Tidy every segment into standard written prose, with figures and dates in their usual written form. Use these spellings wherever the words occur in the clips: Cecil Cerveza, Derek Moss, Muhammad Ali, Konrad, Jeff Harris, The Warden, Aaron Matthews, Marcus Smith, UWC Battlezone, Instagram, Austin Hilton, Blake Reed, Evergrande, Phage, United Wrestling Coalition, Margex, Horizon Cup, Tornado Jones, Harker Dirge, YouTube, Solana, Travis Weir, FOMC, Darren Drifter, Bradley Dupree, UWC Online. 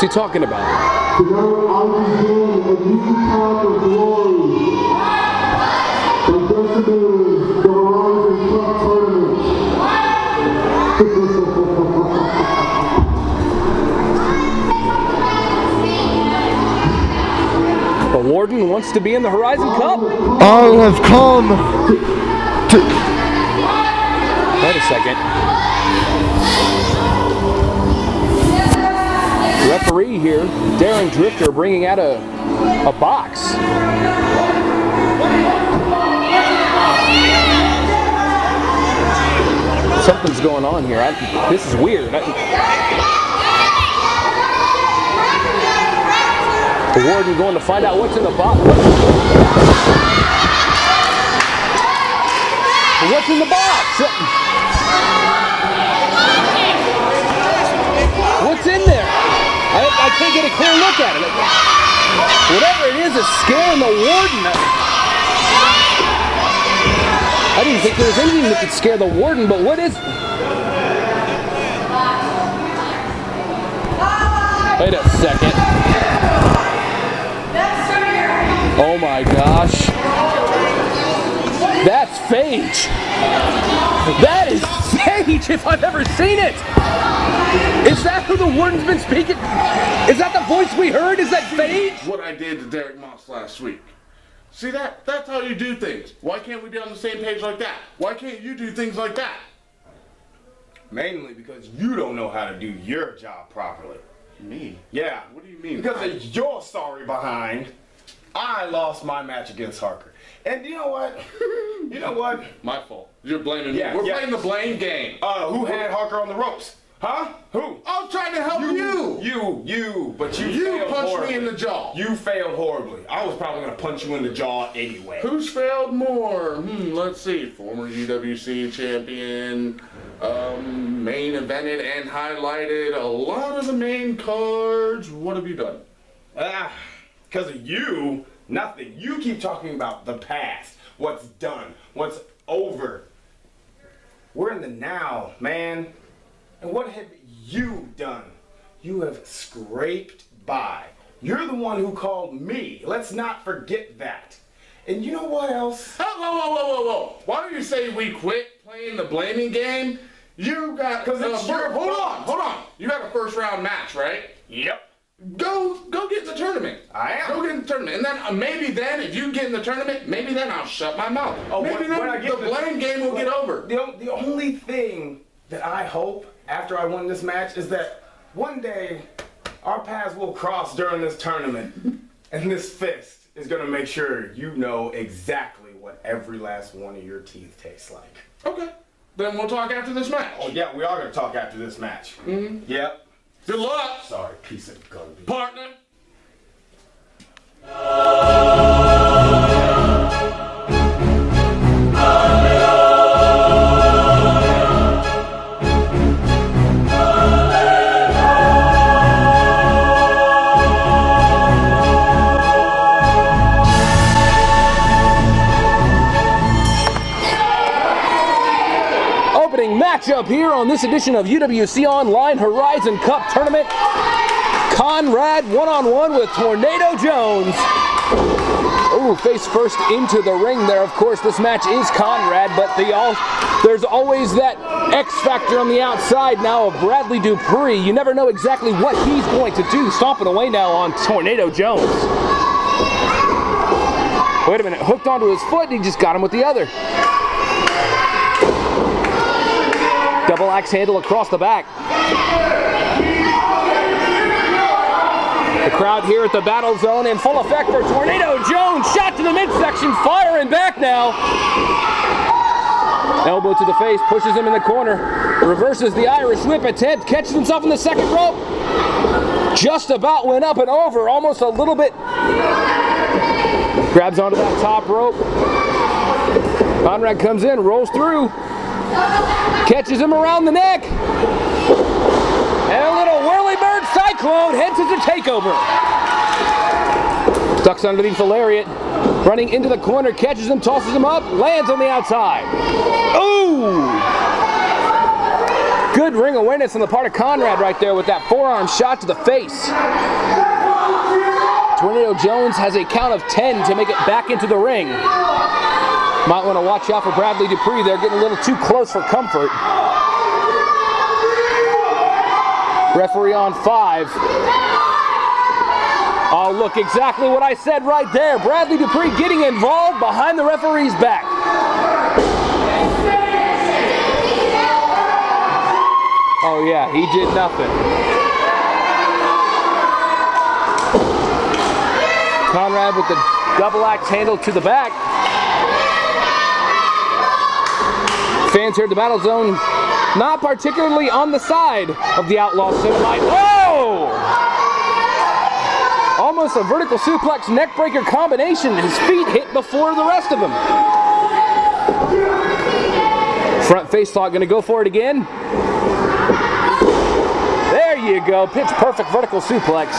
What's he talking about? The Warden wants to be in the Horizon Cup. All have come to... Wait a second. Referee here, Darren Drifter, bringing out a box. Something's going on here. This is weird. The Warden going to find out what's in the box. What's in the box? What's in there? I can't get a clear look at it. Whatever it is, it's scaring the Warden. I didn't think there was anything that could scare the Warden, but what is... Wait a second. Oh my gosh. That's Phage. That is Phage if I've ever seen it. Is that who the Warden's been speaking? Is that the voice we heard? Is that Phage? What I did to Derek Moss last week. See that? That's how you do things. Why can't we be on the same page like that? Why can't you do things like that? Mainly because you don't know how to do your job properly. Me? Yeah. What do you mean? Because of your sorry behind, I lost my match against Harker. And you know what? You know what? My fault. You're blaming me. We're playing the blame game. Who had Harker on the ropes? Huh? Who? I was trying to help you! You punched me in the jaw. You failed horribly. I was probably going to punch you in the jaw anyway. Who's failed more? Let's see. Former UWC champion, main evented and highlighted a lot of the main cards. What have you done? Because of you, nothing. You keep talking about the past, what's done, what's over. We're in the now, man. And what have you done? You have scraped by. You're the one who called me. Let's not forget that. And you know what else? Oh, whoa. Why don't you say we quit playing the blaming game? You got... Hold on. You got a first round match, right? Yep. Go get in the tournament. I am. Go get in the tournament. And then maybe if you get in the tournament, maybe then I'll shut my mouth. Oh, maybe then the blame game will get over. The only thing that I hope after I win this match is that one day our paths will cross during this tournament and this fist is going to make sure you know exactly what every last one of your teeth tastes like. Okay. Then we'll talk after this match. Oh yeah, we are going to talk after this match. Mm-hmm. Yep. Good luck! Sorry, piece of garbage. Partner! Up here on this edition of UWC Online Horizon Cup Tournament, Konrad one-on-one with Tornado Jones. Oh, face first into the ring there. Of course, this match is Konrad, but there's always that X factor on the outside now of Bradley Dupree. You never know exactly what he's going to do. Stomping away now on Tornado Jones. Wait a minute, hooked onto his foot and he just got him with the other. Double axe handle across the back. The crowd here at the battle zone in full effect for Tornado Jones. Shot to the midsection, firing back now. Elbow to the face, pushes him in the corner. Reverses the Irish whip attempt, catches himself in the second rope. Just about went up and over, almost a little bit. Grabs onto that top rope. Konrad comes in, rolls through. Catches him around the neck. And a little whirlybird cyclone heads to the takeover. Ducks underneath the lariat. Running into the corner, catches him, tosses him up, lands on the outside. Ooh! Good ring awareness on the part of Konrad right there with that forearm shot to the face. Tornado Jones has a count of 10 to make it back into the ring. Might want to watch out for Bradley Dupree. They're getting a little too close for comfort. Referee on 5. Oh, look, exactly what I said right there. Bradley Dupree getting involved behind the referee's back. Oh, yeah, he did nothing. Konrad with the double axe handle to the back. Fans here at the Battle Zone, not particularly on the side of the Outlaw Cinema. Oh! Almost a vertical suplex neckbreaker combination. His feet hit before the rest of them. Front face lock, gonna go for it again. There you go, pitch perfect vertical suplex.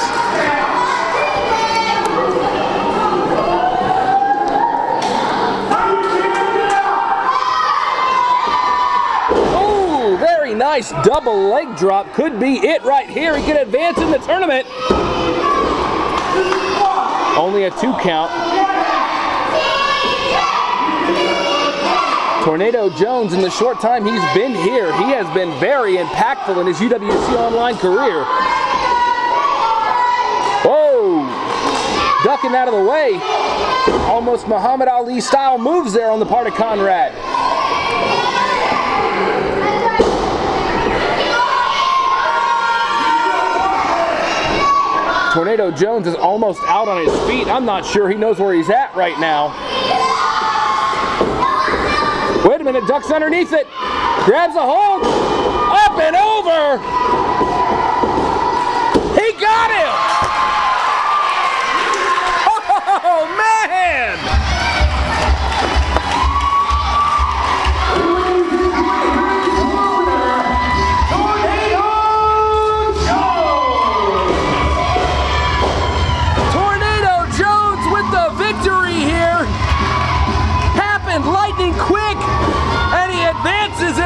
Nice double leg drop, could be it right here. He can advance in the tournament. Only a 2 count. Tornado Jones, in the short time he's been here, he has been very impactful in his UWC Online career. Whoa! Ducking out of the way. Almost Muhammad Ali style moves there on the part of Konrad. Tornado Jones is almost out on his feet. I'm not sure he knows where he's at right now. Wait a minute, ducks underneath it. Grabs a hold. Up and over. He got him. Oh, man.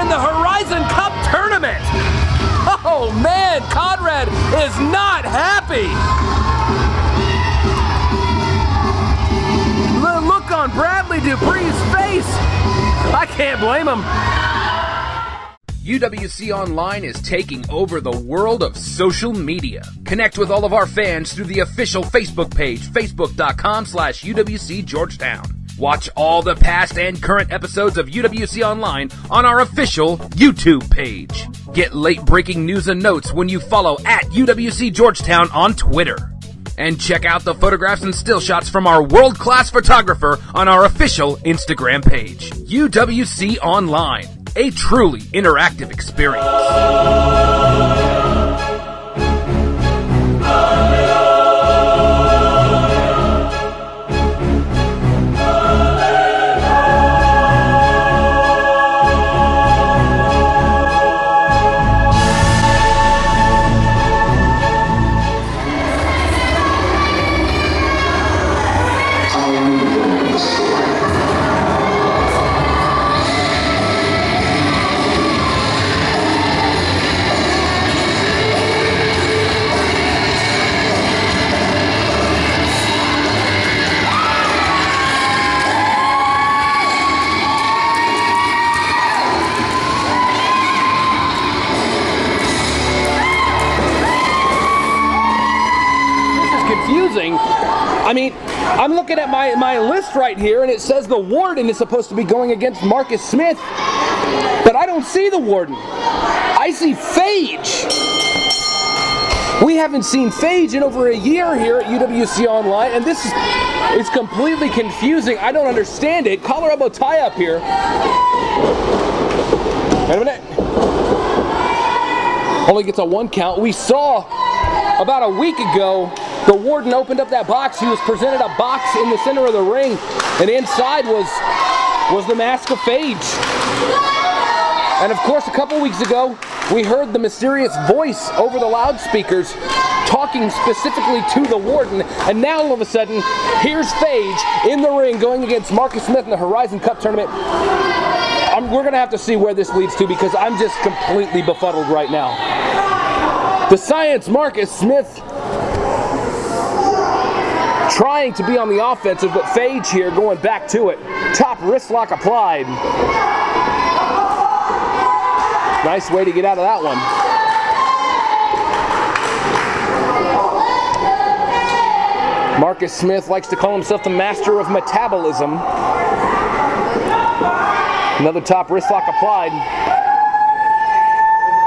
The Horizon Cup tournament. Oh man, Konrad is not happy. The look on Bradley Dupree's face, I can't blame him. UWC Online is taking over the world of social media. Connect with all of our fans through the official Facebook page, facebook.com/UWC Georgetown. Watch all the past and current episodes of UWC Online on our official YouTube page. Get late-breaking news and notes when you follow at UWC Georgetown on Twitter. And check out the photographs and still shots from our world-class photographer on our official Instagram page. UWC Online, a truly interactive experience. I mean, I'm looking at my list right here, and it says the Warden is supposed to be going against Marcus Smith, but I don't see the Warden. I see Phage. We haven't seen Phage in over a year here at UWC Online, and this is completely confusing. I don't understand it. Collar elbow tie up here. Wait a minute. Only gets a 1 count. We saw about a week ago the Warden opened up that box. He was presented a box in the center of the ring, and inside was the mask of Phage. And of course, a couple weeks ago, we heard the mysterious voice over the loudspeakers talking specifically to the Warden, and now all of a sudden, here's Phage in the ring going against Marcus Smith in the Horizon Cup tournament. we're going to have to see where this leads to, because I'm just completely befuddled right now. The science, Marcus Smith trying to be on the offensive, but Phage here going back to it. Top wrist lock applied. Nice way to get out of that one. Marcus Smith likes to call himself the master of metabolism. Another top wrist lock applied.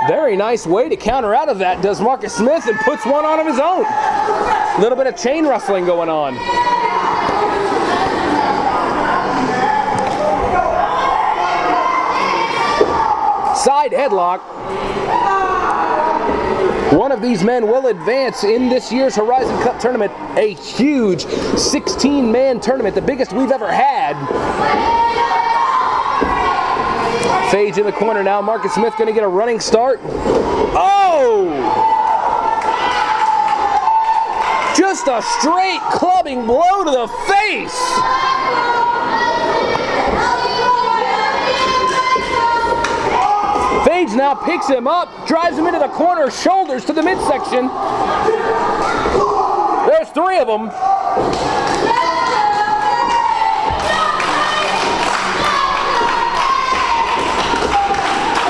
Very nice way to counter out of that does Marcus Smith, and puts one on of his own. A little bit of chain wrestling going on. Side headlock. One of these men will advance in this year's Horizon Cup tournament, a huge 16-man tournament, the biggest we've ever had. Phage in the corner now. Marcus Smith going to get a running start. Oh! Just a straight clubbing blow to the face. Phage now picks him up, drives him into the corner, shoulders to the midsection. There's three of them.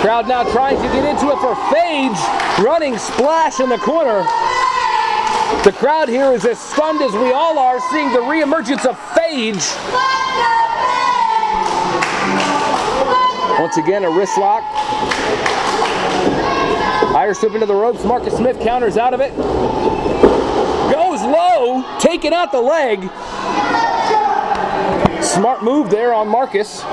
Crowd now trying to get into it for Phage. Running splash in the corner. The crowd here is as stunned as we all are, seeing the reemergence of Phage. Once again, a wrist lock. Irish whip into the ropes. Marcus Smith counters out of it. Goes low, taking out the leg. Smart move there on Marcus.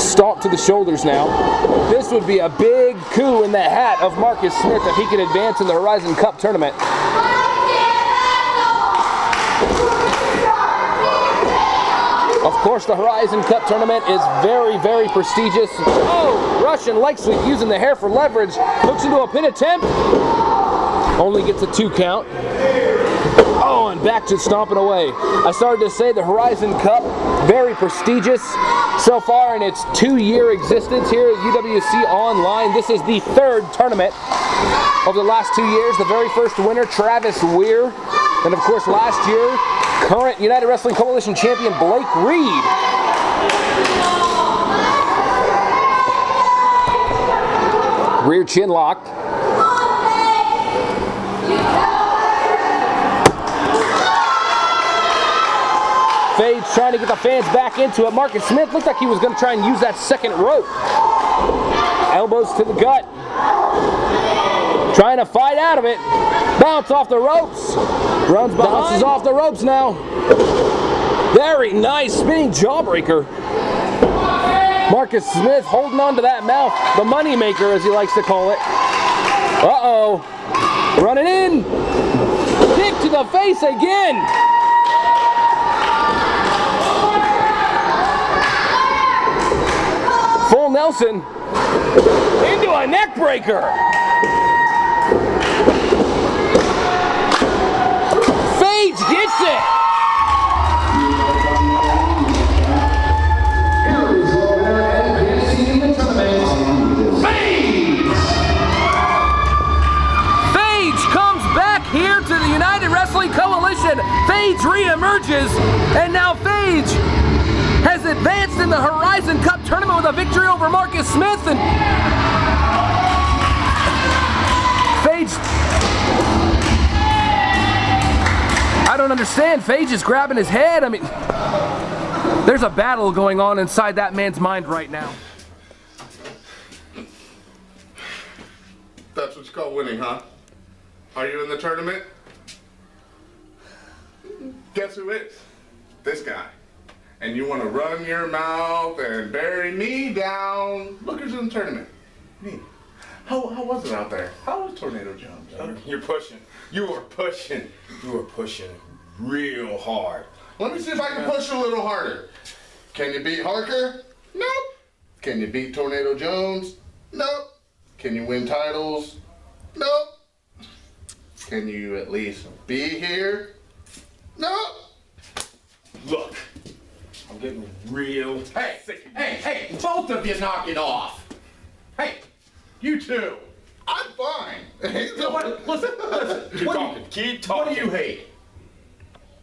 Stomp to the shoulders now. This would be a big coup in the hat of Marcus Smith if he could advance in the Horizon Cup tournament. Of course, the Horizon Cup tournament is very, very prestigious. Oh, Russian leg sweep using the hair for leverage. Looks into a pin attempt. Only gets a 2 count. Oh, and back to stomping away. I started to say the Horizon Cup, very prestigious so far in its 2-year existence here at UWC Online. This is the 3rd tournament over the last 2 years. The very first winner, Travis Weir. And of course, last year, current United Wrestling Coalition champion, Blake Reed. Rear chin lock. Phage trying to get the fans back into it. Marcus Smith looked like he was going to try and use that second rope. Elbows to the gut. Trying to fight out of it. Bounce off the ropes. Runs behind. Bounces off the ropes now. Very nice spinning jawbreaker. Marcus Smith holding on to that mouth. The moneymaker, as he likes to call it. Uh-oh. Running in. Kick to the face again. Full Nelson into a neck breaker. Phage gets it. Phage comes back here to the United Wrestling Coalition. Phage reemerges, and now Phage has advanced in the Horizon Cup tournament with a victory over Marcus Smith, and Phage. I don't understand. Phage is grabbing his head. I mean, there's a battle going on inside that man's mind right now. That's what's called winning, huh? Are you in the tournament? Guess who is? This guy. And you want to run your mouth and bury me down. Look, who's in the tournament. Me. How was it out there? How was Tornado Jones? You're pushing. You were pushing. You were pushing real hard. Let me see if I can push a little harder. Can you beat Harker? Nope. Can you beat Tornado Jones? Nope. Can you win titles? Nope. Can you at least be here? Nope. Look. I'm getting real. Hey, hey, both of you knock it off. Hey, you two. I'm fine. You know what? Listen. Keep talking. What do you hate?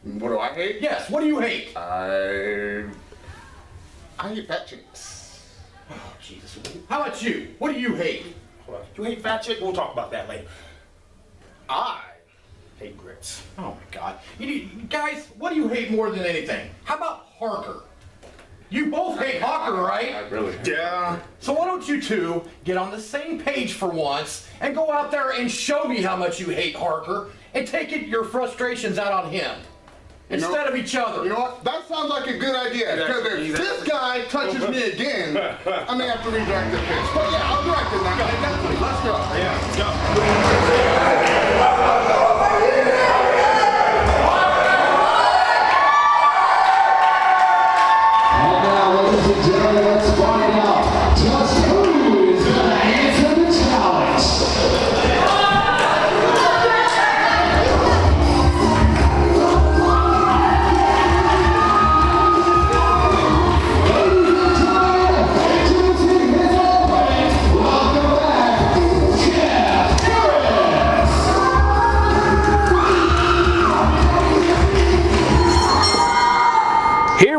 What do I hate? Yes, what do you hate? I hate fat chicks. Oh, Jesus. How about you? What do you hate? Hold on. You hate fat chick? We'll talk about that later. I hate grits. Oh, my God. Guys, what do you hate more than anything? How about Harker? You both hate Harker, right? I really do. Yeah. So why don't you two get on the same page for once and go out there and show me how much you hate Harker and take your frustrations out on him. Instead of each other. You know what? That sounds like a good idea. Because if this guy touches me again, I may have to redirect the pitch. But yeah, I'll direct it now. Let's go. Yeah, let's go. And now, ladies and gentlemen, let's find out just who is the handsome talent.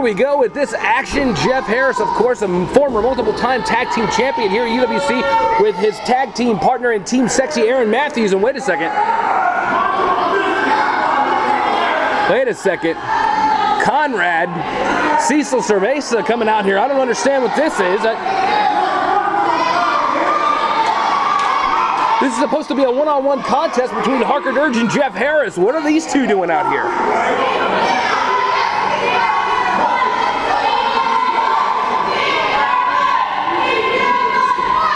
We go with this action. Jeff Harris, of course, a former multiple-time tag team champion here at UWC with his tag team partner and team sexy Aaron Matthews. And wait a second. Wait a second. Konrad, Cecil Cerveza coming out here. I don't understand what this is. This is supposed to be a one-on-one contest between Harker Dirge and Jeff Harris. What are these two doing out here?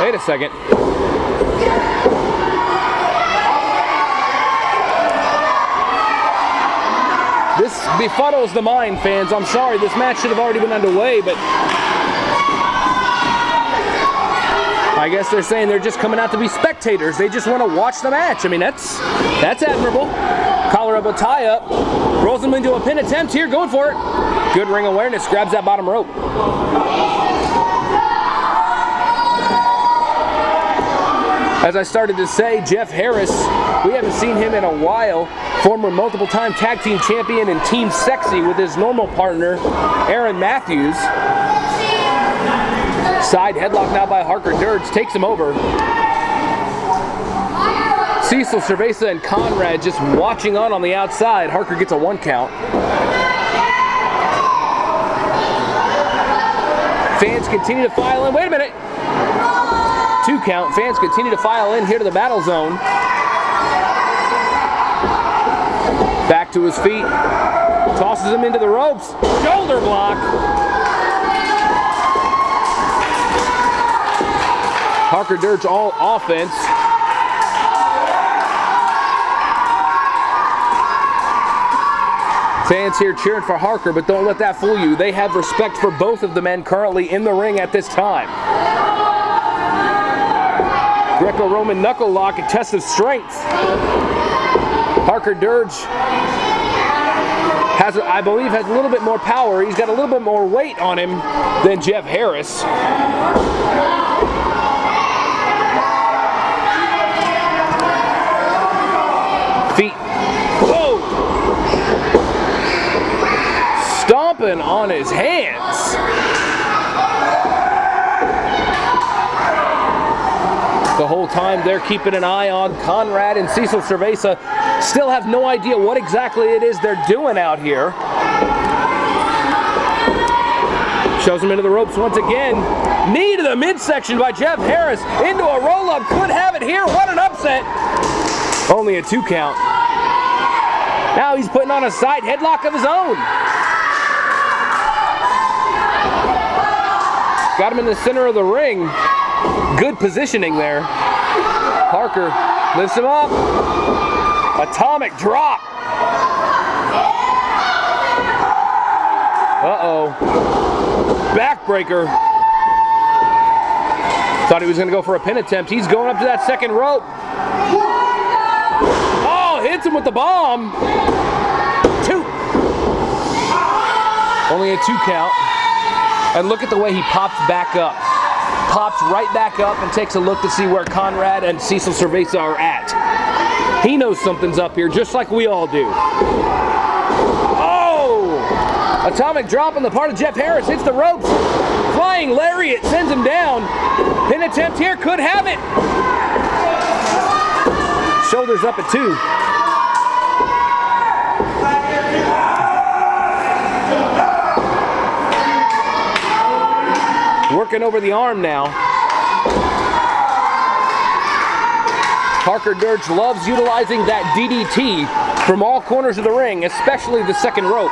Wait a second. This befuddles the mind, fans. I'm sorry, this match should have already been underway, but I guess they're saying they're just coming out to be spectators. They just want to watch the match. I mean, that's admirable. Collar up, a tie up, rolls him into a pin attempt here, going for it. Good ring awareness, grabs that bottom rope. As I started to say, Jeff Harris, we haven't seen him in a while. Former multiple-time tag team champion and team sexy with his normal partner, Aaron Matthews. Side headlock now by Harker Dirge, takes him over. Cecil Cerveza and Konrad just watching on the outside. Harker gets a one count. Fans continue to file in. Wait a minute. Two count. Fans continue to file in here to the battle zone. Back to his feet. Tosses him into the ropes. Shoulder block. Harker Dirge all offense. Fans here cheering for Harker, but don't let that fool you. They have respect for both of the men currently in the ring at this time. Greco-Roman knuckle lock, a test of strength. Harker Dirge has, I believe, has a little bit more power. He's got a little bit more weight on him than Jeff Harris. Feet. Whoa! Stomping on his hands. The whole time they're keeping an eye on Konrad and Cecil Cerveza. Still have no idea what exactly it is they're doing out here. Shows him into the ropes once again. Knee to the midsection by Jeff Harris. Into a roll-up, could have it here. What an upset. Only a two count. Now he's putting on a side headlock of his own. Got him in the center of the ring. Good positioning there. Harker lifts him up. Atomic drop. Uh-oh. Backbreaker. Thought he was going to go for a pin attempt. He's going up to that second rope. Oh, hits him with the bomb. Two. Only a 2 count. And look at the way he popped back up. Pops right back up and takes a look to see where Konrad and Cecil Cerveza are at. He knows something's up here, just like we all do. Oh! Atomic drop on the part of Jeff Harris. Hits the ropes. Flying lariat sends him down. Pin attempt here could have it. Shoulders up at 2. Working over the arm now. Harker Dirge loves utilizing that DDT from all corners of the ring, especially the second rope.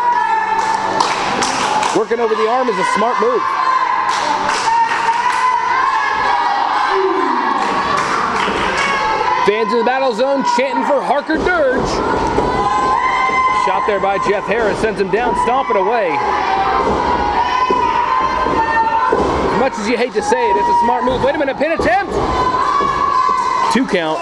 Working over the arm is a smart move. Fans in the battle zone chanting for Harker Dirge. Shot there by Jeff Harris, sends him down, stomping away. As much as you hate to say it, it's a smart move. Wait a minute, pin attempt! 2 count.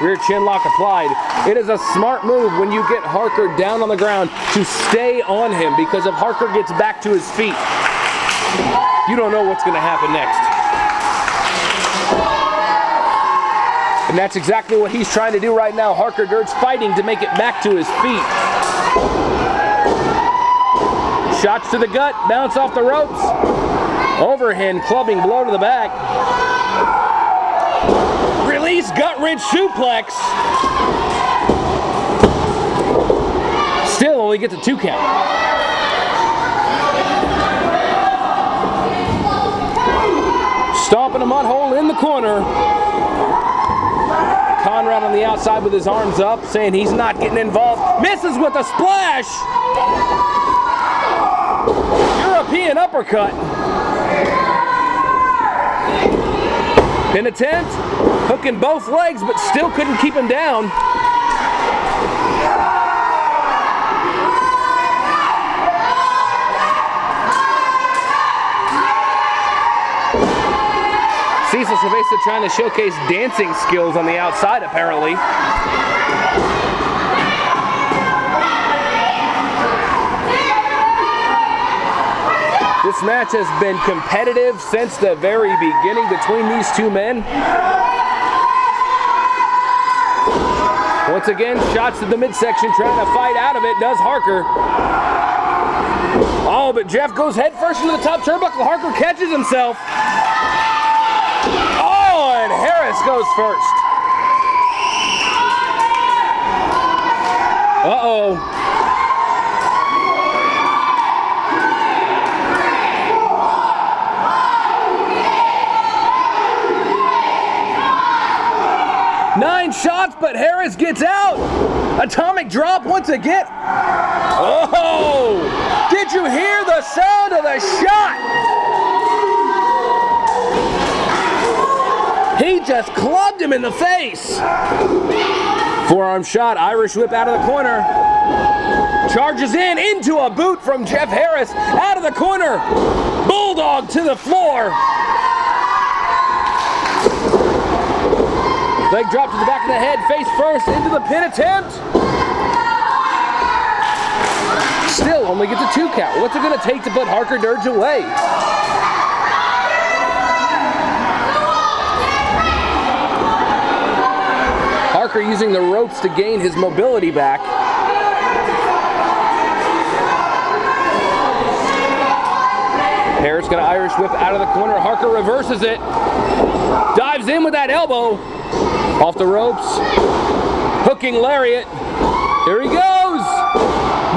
Rear chin lock applied. It is a smart move when you get Harker down on the ground to stay on him, because if Harker gets back to his feet, you don't know what's going to happen next. And that's exactly what he's trying to do right now. Harker Dirge fighting to make it back to his feet. Shots to the gut, bounce off the ropes. Overhand clubbing blow to the back. Release gut-wrench suplex. Still only gets a 2 count. Stomping a mud hole in the corner. Konrad on the outside with his arms up, saying he's not getting involved. Misses with a splash. European uppercut. Pin attempt, hooking both legs, but still couldn't keep him down. Cecil Cerveza trying to showcase dancing skills on the outside, apparently. This match has been competitive since the very beginning between these two men. Once again, shots to the midsection, trying to fight out of it, does Harker. Oh, but Jeff goes headfirst into the top turnbuckle. Harker catches himself. Oh, and Harris goes first. Uh-oh. Shots, but Harris gets out. Atomic drop once again. Oh! Did you hear the sound of the shot? He just clubbed him in the face. Forearm shot, Irish whip out of the corner. Charges in, into a boot from Jeff Harris. Out of the corner. Bulldog to the floor. Leg drop to the back of the head, face first into the pin attempt. Still only gets a 2 count. What's it going to take to put Harker Dirge away? Harker using the ropes to gain his mobility back. Harris got an Irish whip out of the corner. Harker reverses it. Dives in with that elbow. Off the ropes, hooking lariat, there he goes,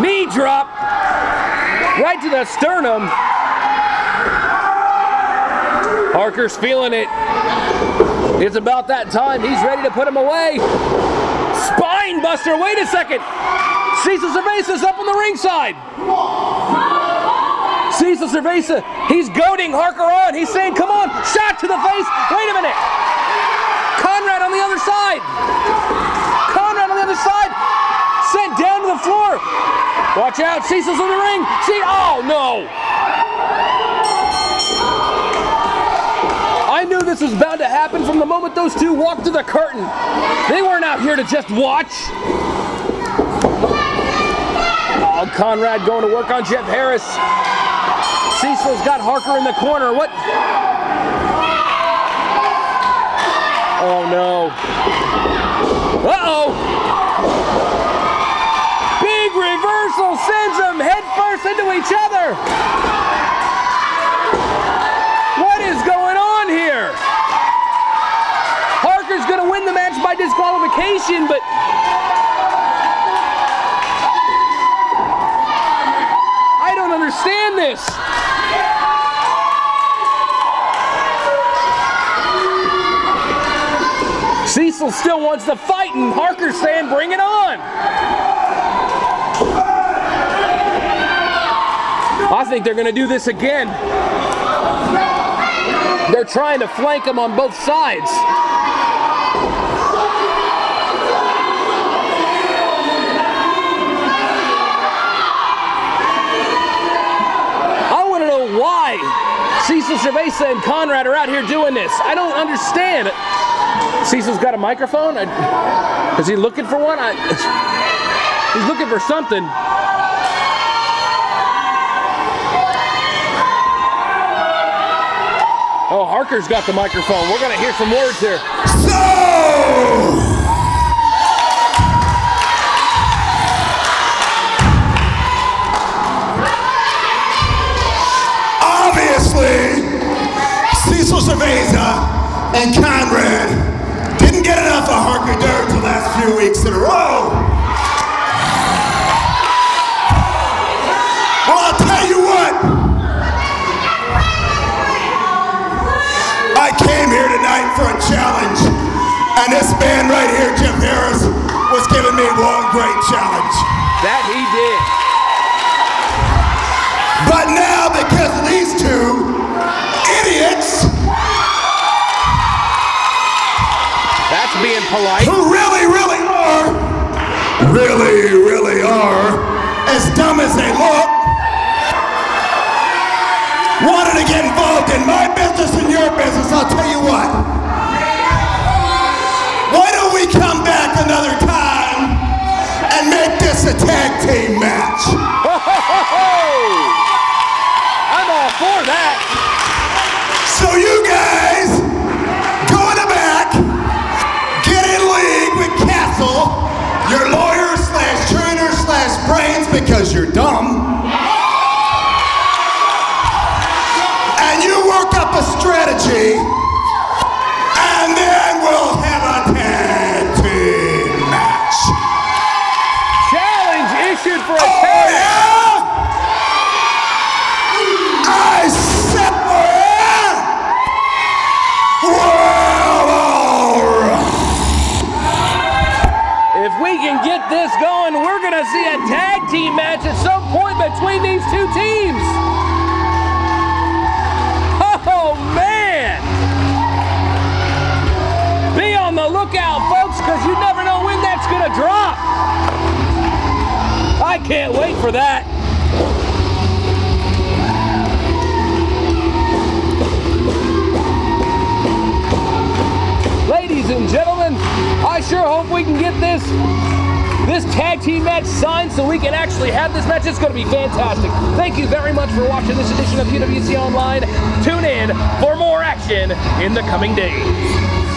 knee drop, right to the sternum. Harker's feeling it, it's about that time, he's ready to put him away. Spine buster, wait a second, Cecil Cerveza's up on the ringside. Cecil Cerveza, he's goading Harker on, he's saying come on, shot to the face, wait a minute. Konrad on the other side. Konrad on the other side. Sent down to the floor. Watch out. Cecil's in the ring. Oh, no. I knew this was bound to happen from the moment those two walked to the curtain. They weren't out here to just watch. Konrad going to work on Jeff Harris. Cecil's got Harker in the corner. What? Oh no. Uh-oh. Big reversal sends them headfirst into each other. What is going on here? Harker's going to win the match by disqualification, but I don't understand this. Cecil still wants to fight, and Harker's saying, bring it on. I think they're going to do this again. They're trying to flank him on both sides. I want to know why Cecil Cerveza and Konrad are out here doing this. I don't understand. Cecil's got a microphone? Is he looking for one? He's looking for something. Oh, Harker's got the microphone. We're going to hear some words here. So... obviously, Cecil Cerveza and Konrad didn't get enough of Harker Dirge the last few weeks in a row. Well, I'll tell you what. I came here tonight for a challenge, and this man right here, Jeff Harris, was giving me one great challenge. That he did. But now, because these two idiots being polite, who really are as dumb as they look, wanted to get involved in my business and your business. I'll tell you what, why don't we come back another time and make this a tag team match? I'm all for that. So you guys your lawyer/trainer/brains, because you're dumb, and you work up a strategy, and then we'll have a tag team match. Challenge issued for a tag. Yeah? I said, get this going, we're gonna see a tag team match at some point between these two teams. Oh man, be on the lookout folks, because you never know when that's gonna drop. I can't wait for that. Ladies and gentlemen, I sure hope we can get this tag team match signed so we can actually have this match. It's going to be fantastic. Thank you very much for watching this edition of UWC Online. Tune in for more action in the coming days.